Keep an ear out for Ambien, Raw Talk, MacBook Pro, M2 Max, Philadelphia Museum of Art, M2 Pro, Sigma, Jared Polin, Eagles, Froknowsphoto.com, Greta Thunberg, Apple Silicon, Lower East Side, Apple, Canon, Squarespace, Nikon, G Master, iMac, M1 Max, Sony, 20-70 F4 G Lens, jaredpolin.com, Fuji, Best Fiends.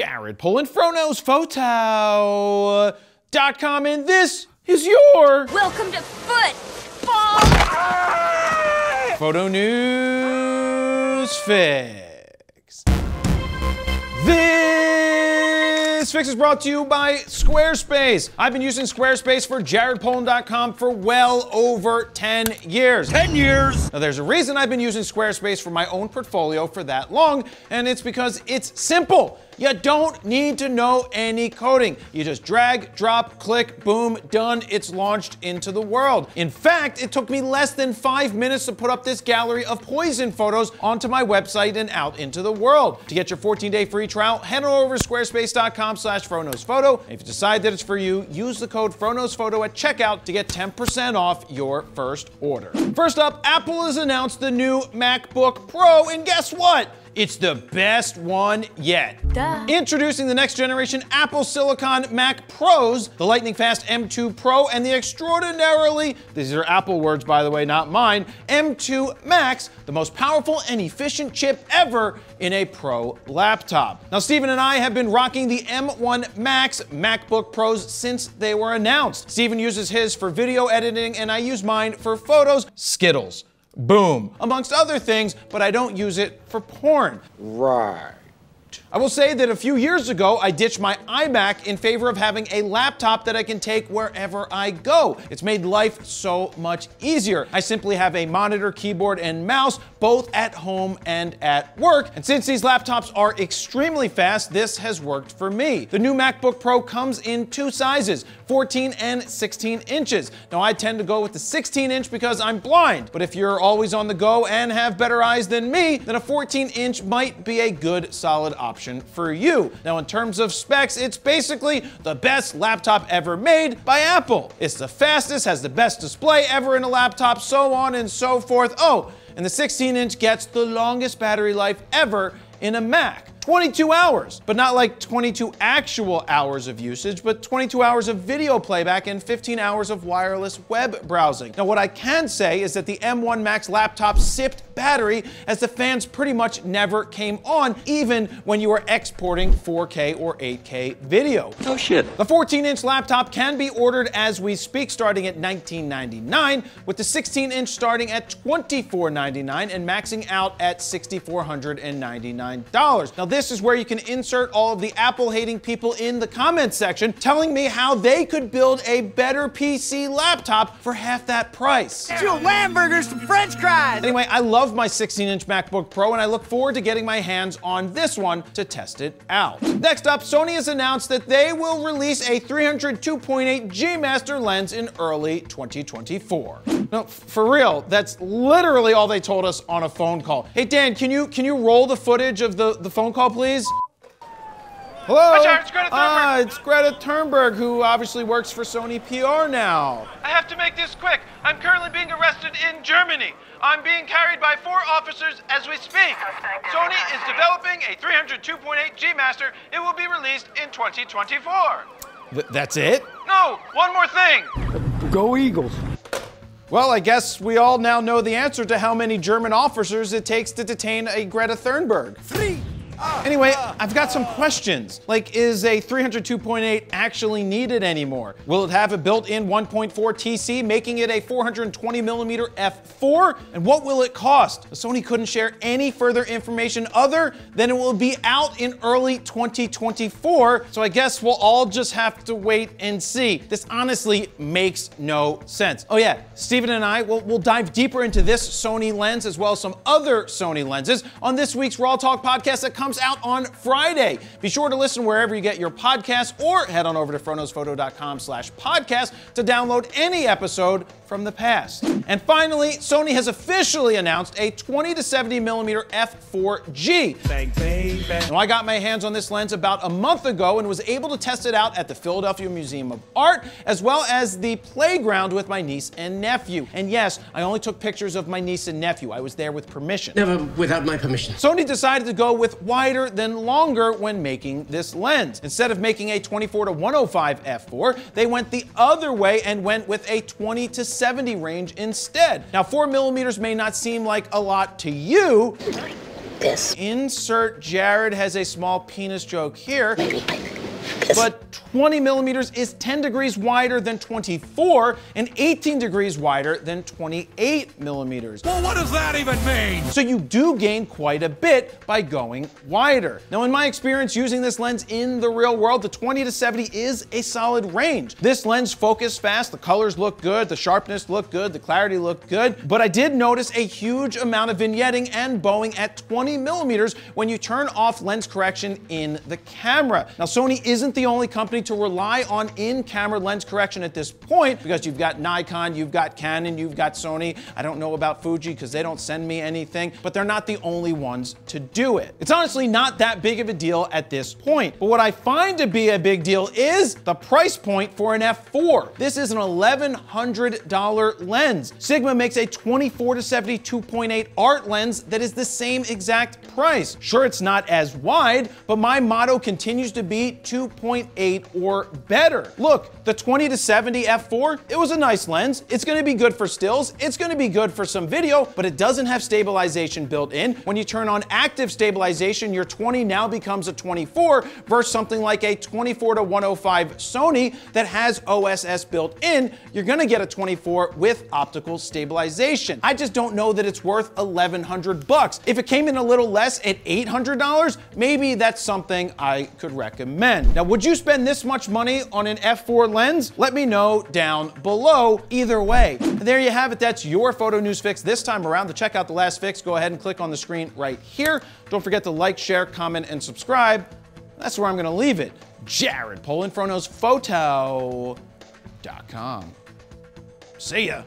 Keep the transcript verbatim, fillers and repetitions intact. Jared Polin, Froknowsphoto dot com, and this is your welcome to football ah! photo news fix. This fix is brought to you by Squarespace. I've been using Squarespace for jared polin dot com for well over ten years. ten years! Now there's a reason I've been using Squarespace for my own portfolio for that long, and it's because it's simple. You don't need to know any coding. You just drag, drop, click, boom, done. It's launched into the world. In fact, it took me less than five minutes to put up this gallery of poison photos onto my website and out into the world. To get your fourteen day free trial, head on over to squarespace dot com slash froknowsphoto. If you decide that it's for you, use the code froknowsphoto at checkout to get ten percent off your first order. First up, Apple has announced the new MacBook Pro, and guess what? It's the best one yet. Duh. Introducing the next generation Apple Silicon Mac Pros, the lightning fast M two Pro, and the extraordinarily, these are Apple words by the way, not mine, M two Max, the most powerful and efficient chip ever in a Pro laptop. Now, Steven and I have been rocking the M one Max MacBook Pros since they were announced. Steven uses his for video editing and I use mine for photos. Skittles. Boom, amongst other things, but I don't use it for porn. Right. I will say that a few years ago, I ditched my iMac in favor of having a laptop that I can take wherever I go. It's made life so much easier. I simply have a monitor, keyboard, and mouse, both at home and at work. And since these laptops are extremely fast, this has worked for me. The new MacBook Pro comes in two sizes, fourteen and sixteen inches. Now, I tend to go with the sixteen inch because I'm blind, but if you're always on the go and have better eyes than me, then a fourteen inch might be a good, solid option. option for you. Now, in terms of specs, it's basically the best laptop ever made by Apple. It's the fastest, has the best display ever in a laptop, so on and so forth. Oh, and the sixteen inch gets the longest battery life ever in a Mac. twenty-two hours, but not like twenty-two actual hours of usage, but twenty-two hours of video playback and fifteen hours of wireless web browsing. Now, what I can say is that the M one Max laptop sipped battery as the fans pretty much never came on, even when you were exporting four K or eight K video. Oh shit. The fourteen inch laptop can be ordered as we speak, starting at nineteen ninety-nine, with the sixteen inch starting at twenty-four ninety-nine and maxing out at six thousand four hundred ninety-nine dollars. Now, this is where you can insert all of the Apple-hating people in the comments section telling me how they could build a better P C laptop for half that price. Two hamburgers, some french fries! Anyway, I love my sixteen inch MacBook Pro and I look forward to getting my hands on this one to test it out. Next up, Sony has announced that they will release a three hundred two point eight G Master lens in early twenty twenty-four. No, for real, that's literally all they told us on a phone call. Hey Dan, can you can you roll the footage of the, the phone call, please? Hello? Hi, Jared, it's Greta Thunberg. Ah, it's Greta Thunberg, who obviously works for Sony P R now. I have to make this quick. I'm currently being arrested in Germany. I'm being carried by four officers as we speak. Sony is developing a three hundred two point eight G Master. It will be released in twenty twenty-four. Th that's it? No, one more thing. Go Eagles. Well, I guess we all now know the answer to how many German officers it takes to detain a Greta Thunberg. Three. Anyway, I've got some questions. Like, is a three hundred two point eight actually needed anymore? Will it have a built-in one point four T C, making it a four hundred twenty millimeter F four? And what will it cost? Sony couldn't share any further information other than it will be out in early twenty twenty-four, so I guess we'll all just have to wait and see. This honestly makes no sense. Oh yeah, Steven and I will we'll dive deeper into this Sony lens as well as some other Sony lenses on this week's Raw Talk podcast that comes out on Friday. Be sure to listen wherever you get your podcasts or head on over to froknowsphoto dot com slash podcast to download any episode from the past. And finally, Sony has officially announced a twenty to seventy millimeter F four G. Bang, bang, bang. Now, I got my hands on this lens about a month ago and was able to test it out at the Philadelphia Museum of Art, as well as the playground with my niece and nephew. And yes, I only took pictures of my niece and nephew. I was there with permission. Never without my permission. Sony decided to go with wider than longer when making this lens. Instead of making a twenty-four to one oh five F four, they went the other way and went with a twenty to seventy range instead. Now, four millimeters may not seem like a lot to you, this. Insert Jared has a small penis joke here. But twenty millimeters is ten degrees wider than twenty-four and eighteen degrees wider than twenty-eight millimeters. Well, what does that even mean? So you do gain quite a bit by going wider. Now, in my experience using this lens in the real world, the twenty to seventy is a solid range. This lens focused fast, the colors look good, the sharpness looked good, the clarity looked good, but I did notice a huge amount of vignetting and bowing at twenty millimeters when you turn off lens correction in the camera. Now, Sony isn't the only company to rely on in-camera lens correction at this point, because you've got Nikon, you've got Canon, you've got Sony. I don't know about Fuji because they don't send me anything, but they're not the only ones to do it. It's honestly not that big of a deal at this point, but what I find to be a big deal is the price point for an F four. This is an eleven hundred dollar lens. Sigma makes a twenty-four to seventy two point eight art lens that is the same exact price. Sure, it's not as wide, but my motto continues to be two point eight or better. Look, the twenty to seventy F four, it was a nice lens. It's gonna be good for stills. It's gonna be good for some video, but it doesn't have stabilization built in. When you turn on active stabilization, your twenty now becomes a twenty-four versus something like a twenty-four to one oh five Sony that has O S S built in. You're gonna get a twenty-four with optical stabilization. I just don't know that it's worth eleven hundred bucks. If it came in a little less at eight hundred dollars, maybe that's something I could recommend. Now, would you spend this much money on an F four lens? Let me know down below. Either way, there you have it. That's your photo news fix this time around. To check out the last fix, go ahead and click on the screen right here. Don't forget to like, share, comment, and subscribe. That's where I'm gonna leave it. Jared Polin, Froknowsphoto dot com. See ya.